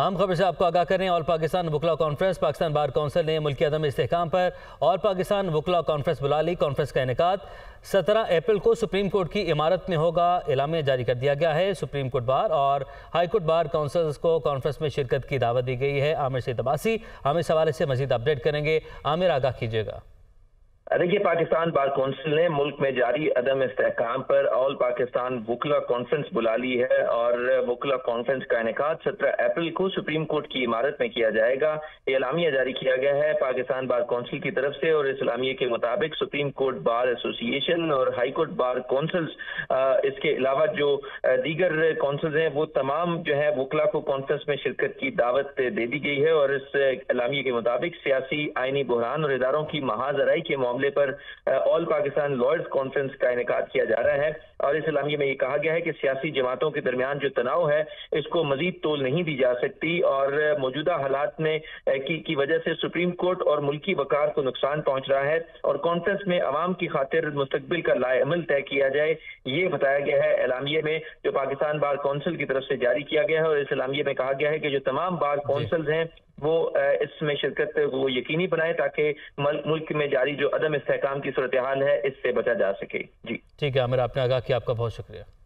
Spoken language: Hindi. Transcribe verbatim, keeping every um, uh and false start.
आम खबर से आपको आगाह करें। ऑल पाकिस्तान वकला कॉन्फ्रेंस पाकिस्तान बार काउंसिल ने मुल्की अदम इस्तेहकाम पर ऑल पाकिस्तान वकला कॉन्फ्रेंस बुला ली। कॉन्फ्रेंस का इनेकाद सत्रह अप्रैल को सुप्रीम कोर्ट की इमारत में होगा। एलामे जारी कर दिया गया है। सुप्रीम कोर्ट बार और हाई कोर्ट बार काउंसिल्स को कॉन्फ्रेंस में शिरकत की दावत दी गई है। आमिर से तबासी हम इस हवाले से मजीद अपडेट करेंगे। आमिर आगाह कीजिएगा। देखिए, पाकिस्तान बार काउंसिल ने मुल्क में जारी अदम इस्तेहकाम पर ऑल पाकिस्तान वुकला कॉन्फ्रेंस बुला ली है और वुकला कॉन्फ्रेंस का इनेकाद सत्रह अप्रैल को सुप्रीम कोर्ट की इमारत में किया जाएगा। एलामिया जारी किया गया है पाकिस्तान बार काउंसिल की तरफ से और इस एलामिया के मुताबिक सुप्रीम कोर्ट बार एसोसिएशन और हाई कोर्ट बार काउंसिल्स इसके अलावा जो दीगर काउंसिल्स हैं वो तमाम जो है वुकला को कॉन्फ्रेंस में शिरकत की दावत दे दी गई है। और इस एलामिया के मुताबिक सियासी आइनी बहरान और इदारों की महाजराई के मामले पर ऑल पाकिस्तान लॉयर्स कॉन्फ्रेंस का इनेकाद किया जा रहा है। और इस एलामिया में ये कहा गया है कि सियासी जमातों के दरमियान जो तनाव है इसको मजीद तोल नहीं दी जा सकती और मौजूदा हालात में की, की वजह से सुप्रीम कोर्ट और मुल्की वकार को नुकसान पहुंच रहा है और कॉन्फ्रेंस में आवाम की खातिर मुस्तकबिल का लाएअमल तय किया जाए, ये बताया गया है एलामिया में जो पाकिस्तान बार काउंसिल की तरफ से जारी किया गया है। और इस एलामिया में कहा गया है कि जो तमाम बार काउंसिल्स हैं वो इसमें शिरकत वो यकीनी बनाए ताकि मुल्क में जारी जो अदम इस्तेहकाम की सूरत हाल है इससे बचा जा सके। जी ठीक है आमिर, आपने आगाह किया, आपका बहुत शुक्रिया।